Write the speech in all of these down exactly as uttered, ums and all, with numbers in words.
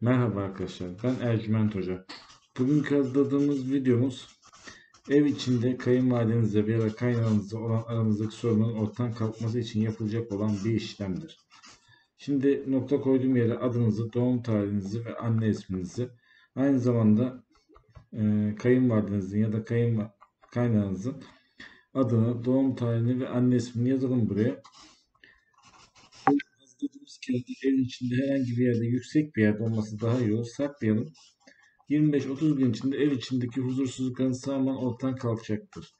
Merhaba arkadaşlar, ben Ercüment Hoca. Bugün hazırladığımız videomuz ev içinde kayınvalidenizle veya kaynananızla olan aranızdaki sorunun ortadan kalkması için yapılacak olan bir işlemdir. Şimdi nokta koyduğum yere adınızı, doğum tarihinizi ve anne isminizi, aynı zamanda e, kayınvalidenizin ya da kayın, kaynananızın adını, doğum tarihini ve anne ismini yazalım buraya. Evin içinde herhangi bir yerde, yüksek bir yerde olması daha iyi olur. Saklayalım. yirmi beş otuz gün içinde ev içindeki huzursuzlukların sağlaman ortadan kalkacaktır.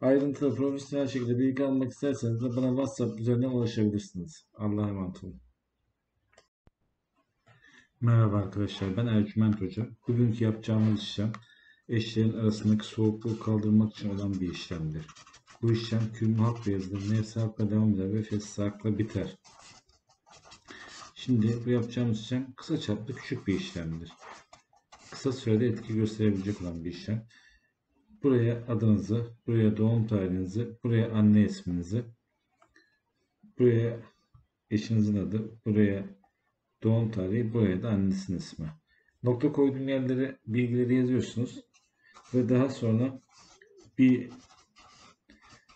Ayrıntılı profesyonel şekilde bilgi almak isterseniz de bana WhatsApp üzerinden ulaşabilirsiniz. Allah'a emanet olun. Merhaba arkadaşlar, ben Ercüment Hoca. Bugünkü yapacağımız işlem eşlerin arasındaki soğukluğu kaldırmak için olan bir işlemdir. Bu işlem kümlü harfle yazılır, nefsi harfle devam eder ve fesli harfle biter. Şimdi bu yapacağımız işlem kısa çaplı küçük bir işlemdir. Kısa sürede etki gösterebilecek olan bir işlem. Buraya adınızı, buraya doğum tarihinizi, buraya anne isminizi, buraya eşinizin adı, buraya doğum tarihi, buraya da annesinin ismi. Nokta koyduğum yerlere bilgileri yazıyorsunuz ve daha sonra bir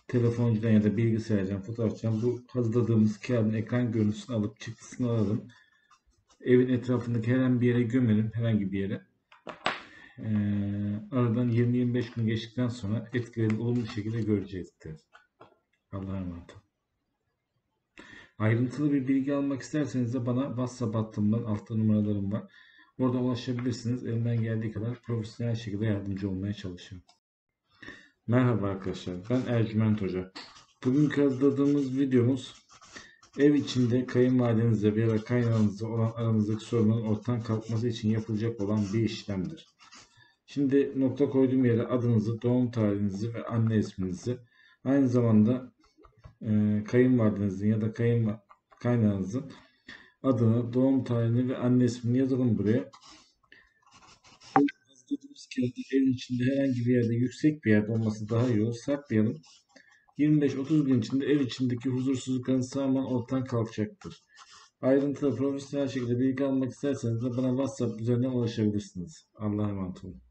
telefoncudan ya da bilgisayardan, fotoğrafçıdan bu hazırladığımız kağıdın ekran görüntüsünü alıp çıktısını alalım. Evin etrafındaki herhangi bir yere gömelim. Herhangi bir yere. Ee, aradan yirmi yirmi beş gün geçtikten sonra etkilerini olumlu şekilde görecektir. Allah'a emanet olun. Ayrıntılı bir bilgi almak isterseniz de bana WhatsApp hattımdan, altta numaralarım var. Orada ulaşabilirsiniz. Elimden geldiği kadar profesyonel şekilde yardımcı olmaya çalışıyorum. Merhaba arkadaşlar, ben Ercüment Hoca. Bugün hazırladığımız videomuz ev içinde kayınvalidenizle veya kaynananızla olan aranızdaki sorunun ortadan kalkması için yapılacak olan bir işlemdir. Şimdi nokta koyduğum yere adınızı, doğum tarihinizi ve anne isminizi, aynı zamanda e, kayınvalidenizin ya da kayın, kaynananızın adını, doğum tarihini ve anne ismini yazalım buraya. Evin içinde herhangi bir yerde, yüksek bir yerde olması daha iyi olur. Saklayalım. yirmi beş otuz gün içinde ev içindeki huzursuzlukların sağlaman ortadan kalkacaktır. Ayrıntılı profesyonel şekilde bilgi almak isterseniz de bana WhatsApp üzerinden ulaşabilirsiniz. Allah'a emanet olun.